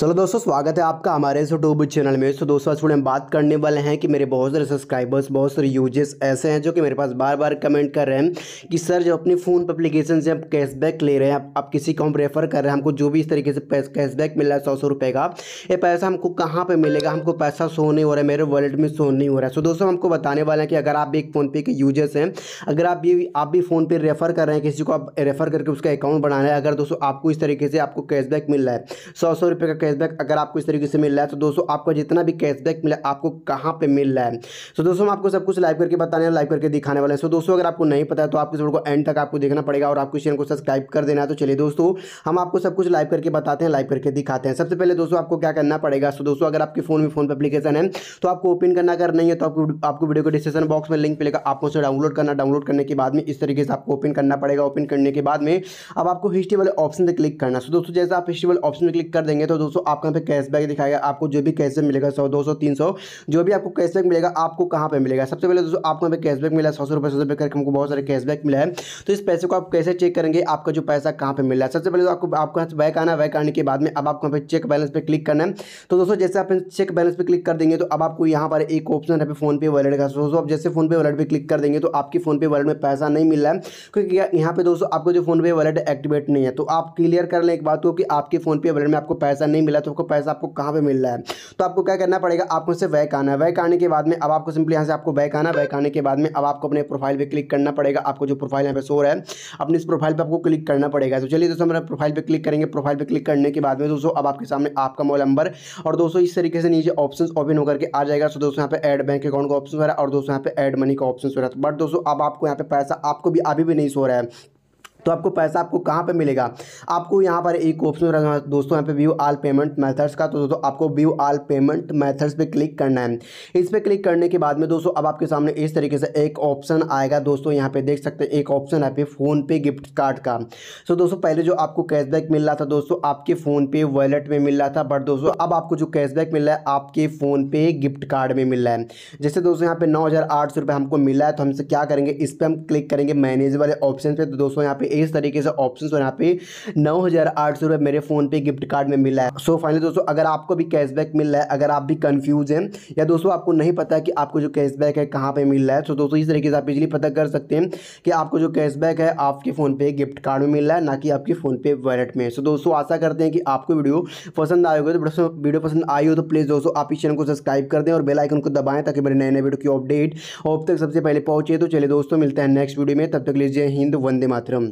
चलो दोस्तों, स्वागत है आपका हमारे यूट्यूब चैनल में। तो दोस्तों आज हम बात करने वाले हैं कि मेरे बहुत सारे सब्सक्राइबर्स, बहुत सारे यूजर्स ऐसे हैं जो कि मेरे पास बार बार कमेंट कर रहे हैं कि सर जो अपने फ़ोन पे एप्लीकेशन से आप कैशबैक ले रहे हैं, आप किसी को हम रेफर कर रहे हैं, हमको जो भी इस तरीके से कैशबैक मिल रहा है 100 रुपये का, ये पैसा हमको कहाँ पर मिलेगा, हमको पैसा शो नहीं हो रहा है, मेरे वॉलेट में शो नहीं हो रहा है। तो दोस्तों हमको बताने वाले हैं कि अगर आप भी एक फ़ोनपे के यूजर्स हैं, अगर आप भी फ़ोनपे रेफ़र कर रहे हैं, किसी को आप रेफ़र करके उसका अकाउंट बना रहे हैं, अगर दोस्तों आपको इस तरीके से आपको कैशबैक मिल रहा है 100 रुपये का कैशबैक, अगर आपको इस तरीके से मिल रहा है तो दोस्तों आपका जितना भी कैशबैक मिला आपको कहाँ पे मिल रहा है। तो दोस्तों हम आपको सब कुछ लाइव करके बताने और लाइव करके दिखाने वाले हैं। तो दोस्तों अगर आपको नहीं पता है तो आपको इस वीडियो को एंड तक आपको देखना पड़ेगा और आपको चैनल को सब्सक्राइब कर देना है। तो चलिए दोस्तों हम आपको सब कुछ लाइव करके बताते हैं, लाइव करके दिखाते हैं। सबसे पहले दोस्तों आपको क्या करना पड़ेगा, तो दोस्तों अगर आपके फोन में फोन पे एप्लीकेशन है तो आपको ओपन करना, अगर नहीं है तो आपको वीडियो को डिस्क्रिप्शन बॉक्स में लिंक मिलेगा, आपको उसे डाउनलोड करना। डाउनलोड करने के बाद में इस तरीके से आपको ओपन करना पड़ेगा। ओपन करने के बाद में अब आपको हिस्ट्री वाले ऑप्शन पर क्लिक करना। तो दोस्तों जैसे आप हिस्ट्री वाले ऑप्शन पर क्लिक कर देंगे तो दोस्तों आपका यहाँ पे कैशबैक दिखाएगा, आपको जो भी कैशबैक मिलेगा 100, 200, 300 जो भी आपको कैशबैक मिलेगा आपको कहाँ पे मिलेगा। सबसे पहले दोस्तों आपको यहाँ पे कैशबैक मिला 100 रुपये करके हमको बहुत सारे कैशबैक मिला है। तो इस पैसे को आप कैसे चेक करेंगे, आपका जो पैसा कहाँ पे मिला है। सबसे पहले तो आपको यहाँ से बैक आना, बैक आने के बाद में अब आपको यहाँ पे चेक बैलेंस पे क्लिक करना है। तो दोस्तों जैसे आप चेक बैलेंस पे क्लिक कर देंगे तो अब आपको यहाँ पर एक ऑप्शन है फोन पे वॉलेट का। दोस्तों आप जैसे फोन पे वॉलेट पर क्लिक कर देंगे तो आपकी फोन पे वॉलेट में पैसा नहीं मिल रहा है, क्योंकि यहाँ पे दोस्तों आपको जो फोन पे वॉलेट एक्टिवेट नहीं है। तो आप क्लियर कर लें एक बात को कि आपके फोन पे वॉलेट में आपको पैसा नहीं मिला, तो आपको पैसा आपको कहाँ पे मिल रहा है। तो आपको क्या करना पड़ेगा, आपको इससे बैक आना है। बैक आने के बाद में अब आपको सिंपली यहाँ से आपको बैक आना। बैक आने के बाद में अब आपको अपने प्रोफाइल पे क्लिक करना पड़ेगा। आपको जो प्रोफाइल यहाँ पे शो रहा है अपने इस प्रोफाइल पे आपको क्लिक करना पड़ेगा। तो चलिए दोस्तों हमारे प्रोफाइल पर क्लिक करेंगे। प्रोफाइल पर क्लिक करने के बाद में दोस्तों अब आपके सामने आपका मोबाइल नंबर और दोस्तों इस तरीके से नीचे ऑप्शन ओपन होकर के आ जाएगा। तो दोस्तों यहाँ पे ऐड बैंक अकाउंट का ऑप्शन हो रहा है और दोस्तों यहाँ पे ऐड मनी का ऑप्शन हो रहा है। बट दोस्तों अब आपको यहाँ पे पैसा आपको भी अभी भी नहीं सो रहा है, तो आपको पैसा आपको कहाँ पे मिलेगा। आपको यहाँ पर एक ऑप्शन रखना है दोस्तों यहाँ पे व्यू ऑल पेमेंट मेथड्स का। तो दोस्तों आपको व्यू ऑल पेमेंट मेथड्स पे क्लिक करना है। इस पे क्लिक करने के बाद में दोस्तों अब आपके सामने इस तरीके से एक ऑप्शन आएगा। दोस्तों यहाँ पे देख सकते हैं एक ऑप्शन है पे फोन पे गिफ्ट कार्ड का। तो दोस्तों पहले जो आपको कैशबैक मिल रहा था दोस्तों आपके फोन पे वॉलेट में मिल रहा था, बट दोस्तों अब आपको जो कैशबैक मिल रहा है आपके फोन पे गिफ्ट कार्ड में मिल रहा है। जैसे दोस्तों यहाँ पे 9,800 रुपये हमको मिला है, तो हमसे क्या करेंगे, इस पर हम क्लिक करेंगे मैनेज वाले ऑप्शन पर। तो दोस्तों यहाँ पे इस तरीके से ऑप्शंस और यहाँ पे 9,800 रुपये मेरे फोन पे गिफ्ट कार्ड में मिला है। सो फाइनली दोस्तों अगर आपको भी कैशबैक मिल रहा है, अगर आप भी कंफ्यूज हैं या दोस्तों आपको नहीं पता कि आपको जो कैशबैक है कहाँ पे मिल रहा है, तो दोस्तों इस तरीके से आप इजीली पता कर सकते हैं कि आपको जो कैशबैक है आपके फोन पे गिफ्ट कार्ड में मिल रहा है, ना कि आपके फोन पे वॉलेट में। सो दोस्तों आशा करते हैं कि आपको वीडियो पसंद आएगा। तो वीडियो पसंद आई हो तो प्लीज़ दोस्तों आप इस चैनल को सब्सक्राइब कर दें और बेल आइकन को दबाएं ताकि मेरे नए नए वीडियो की अपडेट आप तक सबसे पहले पहुँचे। तो चलिए दोस्तों मिलते हैं नेक्स्ट वीडियो में, तब तक लीजिए हिंद, वंदे मातरम।